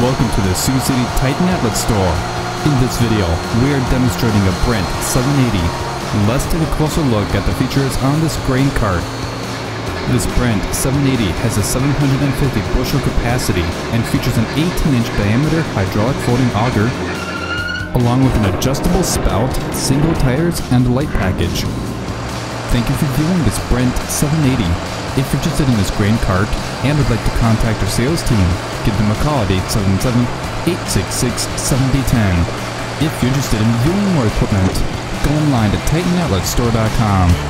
and welcome to the Sioux City Titan Outlet Store. In this video, we are demonstrating a Brent 780. Let's take a closer look at the features on this grain cart. This Brent 780 has a 750 bushel capacity and features an 18-inch diameter hydraulic floating auger, along with an adjustable spout, single tires, and a light package. Thank you for viewing this Brent 780. If you're interested in this grain cart and would like to contact our sales team, give them a call at 877-866-7010. If you're interested in viewing more equipment, go online to TitanOutletStore.com.